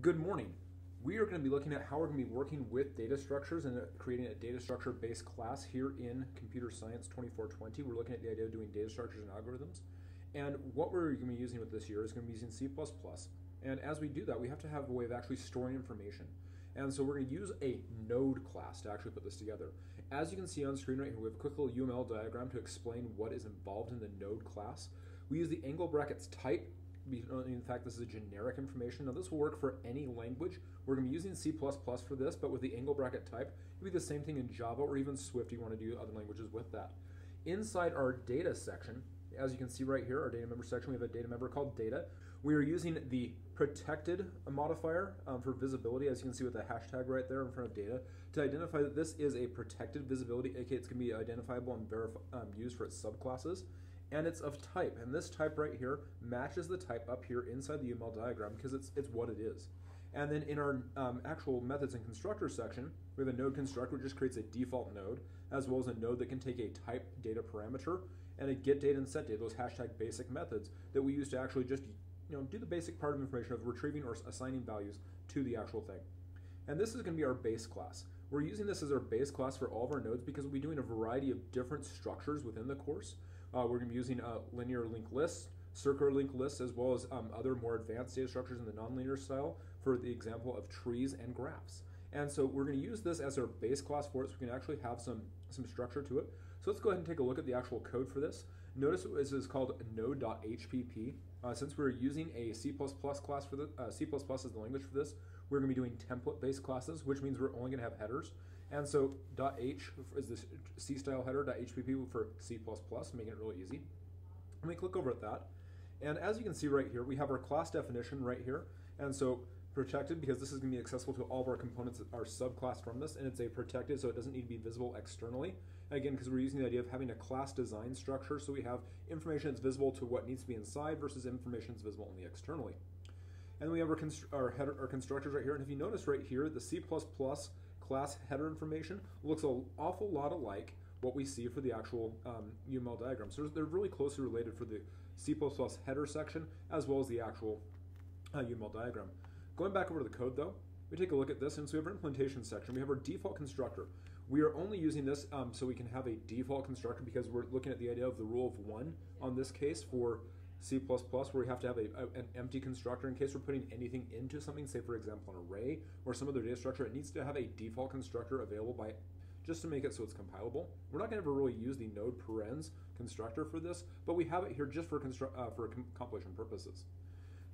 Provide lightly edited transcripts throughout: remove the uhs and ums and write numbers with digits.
Good morning. We are going to be looking at how we're going to be working with data structures and creating a data structure based class here in Computer Science 2420. We're looking at the idea of doing data structures and algorithms. And what we're going to be using with this year is going to be using C++. And as we do that, we have to have a way of actually storing information. And so we're going to use a node class to actually put this together. As you can see on screen right here, we have a quick little UML diagram to explain what is involved in the node class. We use the angle brackets type. In fact, this is a generic information. Now, this will work for any language. We're going to be using C++ for this, but with the angle bracket type, it would be the same thing in Java or even Swift. You want to do other languages with that. Inside our data section, as you can see right here, our data member section, we have a data member called data. We are using the protected modifier for visibility, as you can see with the hashtag right there in front of data, to identify that this is a protected visibility, aka it's going to be identifiable and used for its subclasses. And it's of type, and this type right here matches the type up here inside the UML diagram because it's what it is. And then in our actual methods and constructor section, we have a node constructor which just creates a default node, as well as a node that can take a type data parameter and a get data and set data, those hashtag basic methods that we use to actually just do the basic part of information of retrieving or assigning values to the actual thing. And this is going to be our base class. We're using this as our base class for all of our nodes because we'll be doing a variety of different structures within the course. We're going to be using linear linked lists, circular linked lists, as well as other more advanced data structures in the nonlinear style for the example of trees and graphs. And so we're going to use this as our base class for it so we can actually have some structure to it. So let's go ahead and take a look at the actual code for this. Notice this is called Node.hpp. Since we're using a C++ class for the C++ is the language for this, we're going to be doing template-based classes, which means we're only going to have headers. And so .h is this C-style header, .hpp for C++, making it really easy. Let me click over at that. And as you can see right here, we have our class definition right here. And so protected, because this is going to be accessible to all of our components that are subclassed from this, and it's a protected, so it doesn't need to be visible externally. Again, because we're using the idea of having a class design structure, so we have information that's visible to what needs to be inside versus information that's visible only externally. And we have our constructors right here, and if you notice right here, the C++ class header information looks an awful lot alike what we see for the actual UML diagram. So they're really closely related for the C++ header section as well as the actual UML diagram. Going back over to the code though, we take a look at this, and so we have our implementation section. We have our default constructor. We are only using this so we can have a default constructor because we're looking at the idea of the rule of one on this case for C++, where we have to have an empty constructor in case we're putting anything into something, say for example an array or some other data structure. It needs to have a default constructor available by just to make it so it's compilable. We're not going to ever really use the node parens constructor for this, but we have it here just for compilation purposes.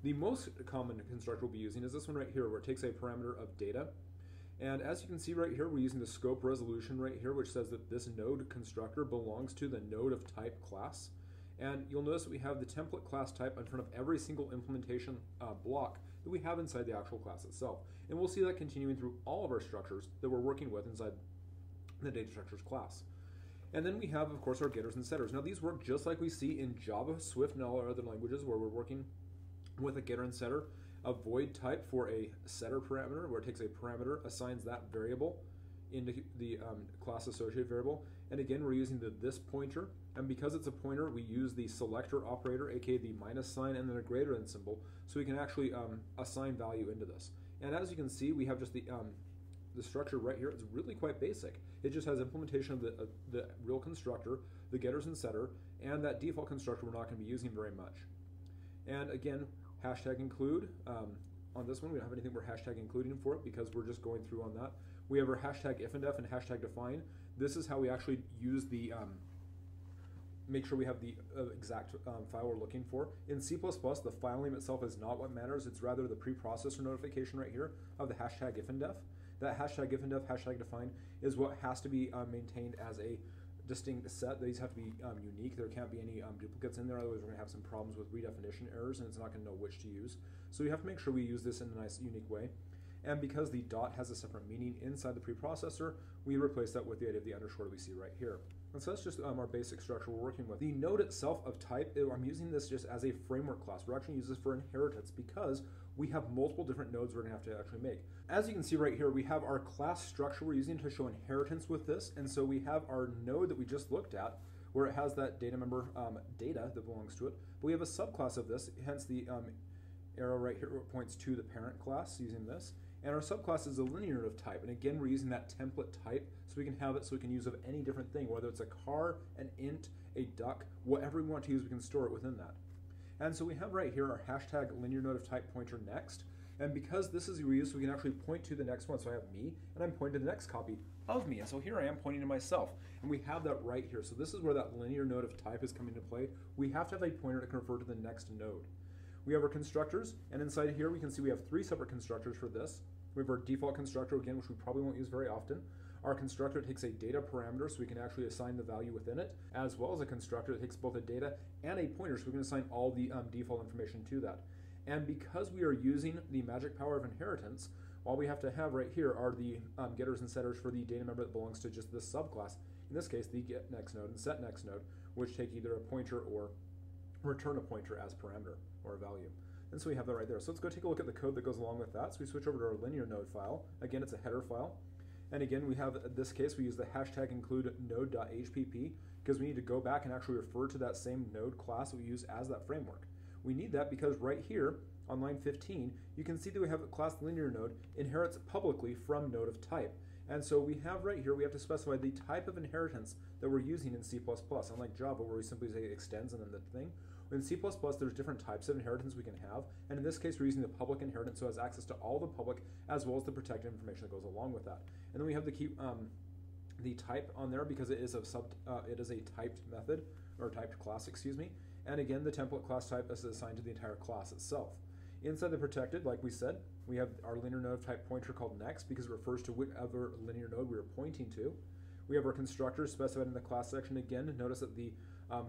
The most common constructor we'll be using is this one right here, where it takes a parameter of data. And as you can see right here, we're using the scope resolution right here, which says that this node constructor belongs to the node of type class. And you'll notice that we have the template class type in front of every single implementation block that we have inside the actual class itself. And we'll see that continuing through all of our structures that we're working with inside the data structures class. And then we have, of course, our getters and setters. Now these work just like we see in Java, Swift, and all our other languages where we're working with a getter and setter. A void type for a setter parameter, where it takes a parameter, assigns that variable into the class associated variable. And again, we're using this pointer, and because it's a pointer, we use the selector operator, aka the minus sign and then a greater than symbol, so we can actually assign value into this. And as you can see, we have just the structure right here. It's really quite basic. It just has implementation of the real constructor, the getters and setter, and that default constructor we're not going to be using very much. And again, hashtag include. On this one, we don't have anything we're hashtag including for it because we're just going through on that. We have our hashtag if and def and hashtag define. This is how we actually use the, make sure we have the exact file we're looking for. In C++, the file name itself is not what matters. It's rather the preprocessor notification right here of the hashtag if and def. That hashtag if and def, hashtag define is what has to be maintained as a distinct set. These have to be unique. There can't be any duplicates in there, otherwise we're going to have some problems with redefinition errors and it's not going to know which to use. So we have to make sure we use this in a nice, unique way. And because the dot has a separate meaning inside the preprocessor, we replace that with the idea of the underscore that we see right here. And so that's just our basic structure we're working with. The node itself of type, I'm using this just as a framework class. We're actually using this for inheritance because we have multiple different nodes we're going to have to actually make. As you can see right here, we have our class structure we're using to show inheritance with this. And so we have our node that we just looked at, where it has that data member data that belongs to it. But we have a subclass of this, hence the arrow right here points to the parent class using this. And our subclass is a LinearNode type. And again, we're using that template type so we can have it so we can use of any different thing, whether it's a car, an int, a duck, whatever we want to use, we can store it within that. And so we have right here our hashtag LinearNode of type pointer next. And because this is reused, we can actually point to the next one. So I have me, and I'm pointing to the next copy of me. And so here I am pointing to myself. And we have that right here. So this is where that LinearNode of type is coming into play. We have to have a pointer to convert to the next node. We have our constructors, and inside here we can see we have three separate constructors for this. We have our default constructor again, which we probably won't use very often. Our constructor takes a data parameter, so we can actually assign the value within it, as well as a constructor that takes both a data and a pointer, so we can assign all the default information to that. And because we are using the magic power of inheritance, all we have to have right here are the getters and setters for the data member that belongs to just this subclass. In this case, the get next node and set next node, which take either a pointer or return a pointer as parameter or a value. And so we have that right there. So let's go take a look at the code that goes along with that. So we switch over to our LinearNode file. Again, it's a header file. And again, we have, in this case, we use the hashtag include Node.hpp because we need to go back and actually refer to that same node class that we use as that framework. We need that because right here on line 15, you can see that we have a class LinearNode inherits publicly from node of type. And so we have right here, we have to specify the type of inheritance that we're using in C++. Unlike Java, where we simply say extends and then the thing. In C++, there's different types of inheritance we can have. And in this case, we're using the public inheritance, so it has access to all the public as well as the protected information that goes along with that. And then we have to keep the type on there because it is a typed method, or typed class, excuse me. And again, the template class type is assigned to the entire class itself. Inside the protected, like we said, we have our LinearNode type pointer called next because it refers to whatever LinearNode we are pointing to. We have our constructors specified in the class section. Again, notice that the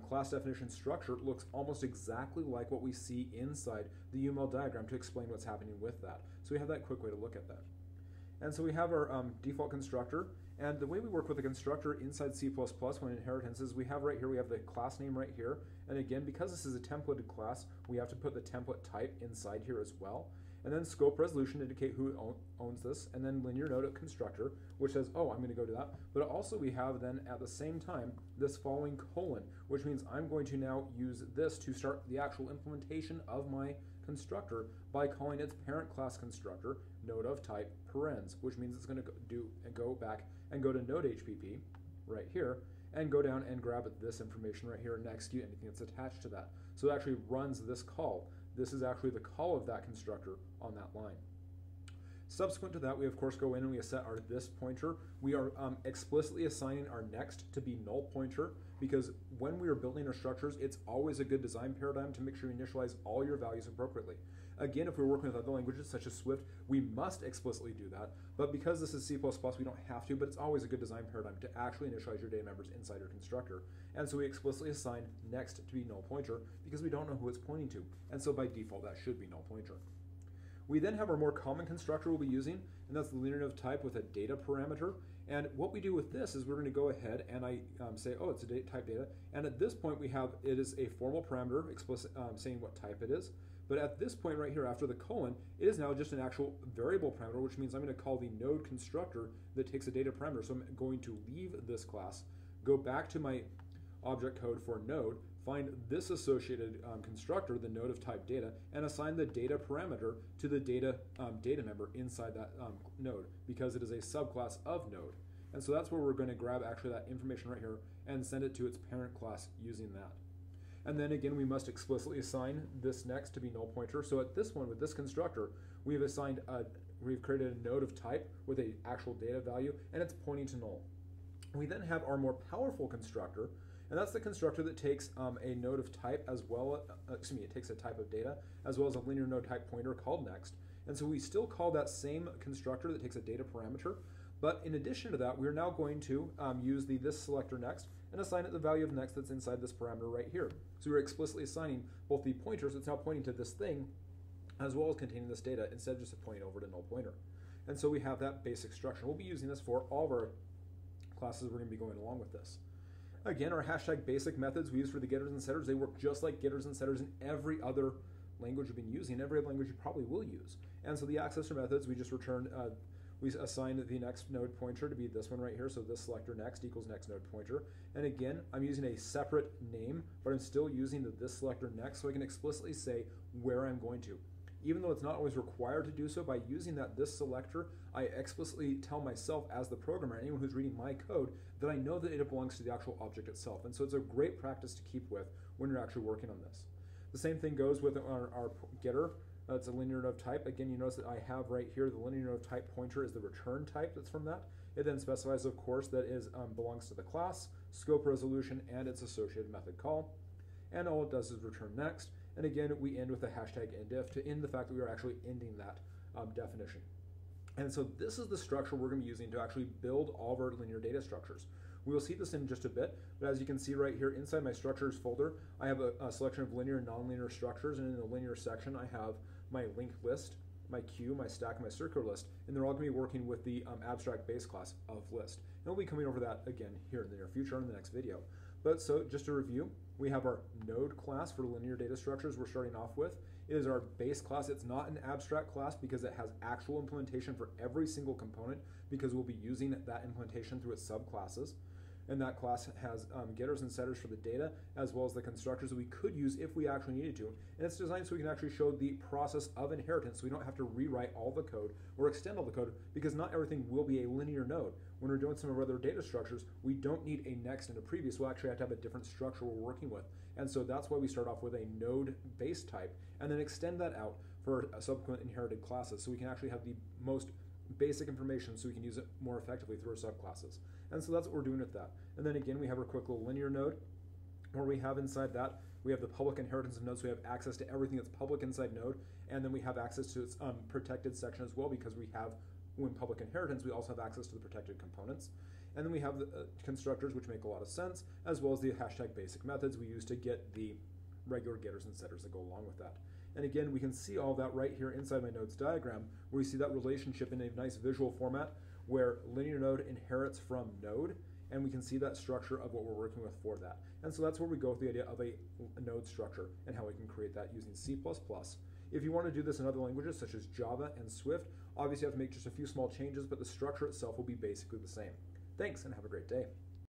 class definition structure looks almost exactly like what we see inside the UML diagram to explain what's happening with that. So we have that quick way to look at that. And so we have our default constructor. And the way we work with the constructor inside C++ when inheritance is we have right here, we have the class name right here. And again, because this is a templated class, we have to put the template type inside here as well. And then scope resolution to indicate who owns this. And then LinearNode constructor, which says, oh, I'm going to go to that. But also we have then at the same time this following colon, which means I'm going to now use this to start the actual implementation of my constructor by calling its parent class constructor node of type parens, which means it's going to go to Node.hpp right here and go down and grab this information right here and execute anything that's attached to that. So it actually runs this call. This is actually the call of that constructor on that line. Subsequent to that, we of course go in and we set our this pointer. We are explicitly assigning our next to be null pointer because when we are building our structures, it's always a good design paradigm to make sure you initialize all your values appropriately. Again, if we're working with other languages such as Swift, we must explicitly do that. But because this is C++, we don't have to, but it's always a good design paradigm to actually initialize your data members inside your constructor. And so we explicitly assign next to be null pointer because we don't know who it's pointing to. And so by default, that should be null pointer. We then have our more common constructor we'll be using, and that's the LinearNode type with a data parameter. And what we do with this is we're going to go ahead and I say, oh, it's a type data. And at this point, we have it is a formal parameter explicit, saying what type it is. But at this point right here after the colon, it is now just an actual variable parameter, which means I'm going to call the node constructor that takes a data parameter. So I'm going to leave this class, go back to my object code for node, find this associated constructor, the node of type data, and assign the data parameter to the data member inside that node because it is a subclass of node. And so that's where we're going to grab actually that information right here and send it to its parent class using that. And then again, we must explicitly assign this next to be null pointer. So at this one with this constructor, we've assigned we've created a node of type with an actual data value, and it's pointing to null. We then have our more powerful constructor. And that's the constructor that takes a node of type as well, it takes a type of data as well as a LinearNode type pointer called next. And so we still call that same constructor that takes a data parameter. But in addition to that, we're now going to use the this selector next and assign it the value of next that's inside this parameter right here. So we're explicitly assigning both the pointers, it's now pointing to this thing, as well as containing this data instead of just pointing over to null pointer. And so we have that basic structure. We'll be using this for all of our classes we're going to be going along with this. Again, our hashtag basic methods we use for the getters and setters, they work just like getters and setters in every other language you've been using, every other language you probably will use. And so the accessor methods, we just return, we assign the next node pointer to be this one right here. So this selector next equals next node pointer. And again, I'm using a separate name, but I'm still using the this selector next so I can explicitly say where I'm going to. even though it's not always required to do so. By using that this selector, I explicitly tell myself as the programmer, anyone who's reading my code, that I know that it belongs to the actual object itself. And so it's a great practice to keep with when you're actually working on this. The same thing goes with our getter. It's a linear node type. Again, you notice that I have right here the linear node type pointer is the return type that's from that. It then specifies, of course, that is belongs to the class, scope resolution, and its associated method call. And all it does is return next. And again, we end with a hashtag endif to end the fact that we are actually ending that definition. And so this is the structure we're going to be using to actually build all of our linear data structures. We will see this in just a bit, but as you can see right here inside my structures folder, I have a selection of linear and nonlinear structures, and in the linear section, I have my linked list, my queue, my stack, and my circular list, and they're all going to be working with the abstract base class of list. And we'll be coming over that again here in the near future in the next video. But so just to review, we have our node class for linear data structures we're starting off with. It is our base class. It's not an abstract class because it has actual implementation for every single component, because we'll be using that implementation through its subclasses. And that class has getters and setters for the data, as well as the constructors that we could use if we actually needed to. And it's designed so we can actually show the process of inheritance, so we don't have to rewrite all the code or extend all the code, because not everything will be a linear node. When we're doing some of our other data structures, we don't need a next and a previous. We'll actually have to have a different structure we're working with. And so that's why we start off with a node base type and then extend that out for subsequent inherited classes, so we can actually have the most basic information so we can use it more effectively through our subclasses. And so that's what we're doing with that. And then again, we have our quick little linear node, where we have inside that, we have the public inheritance of nodes, so we have access to everything that's public inside node, and then we have access to its protected section as well, because we have, when public inheritance, we also have access to the protected components. And then we have the constructors, which make a lot of sense, as well as the hashtag basic methods we use to get the regular getters and setters that go along with that. And again, we can see all that right here inside my nodes diagram, where we see that relationship in a nice visual format where linear node inherits from node, and we can see that structure of what we're working with for that. And so that's where we go with the idea of a node structure and how we can create that using C++. If you want to do this in other languages such as Java and Swift, obviously you have to make just a few small changes, but the structure itself will be basically the same. Thanks, and have a great day.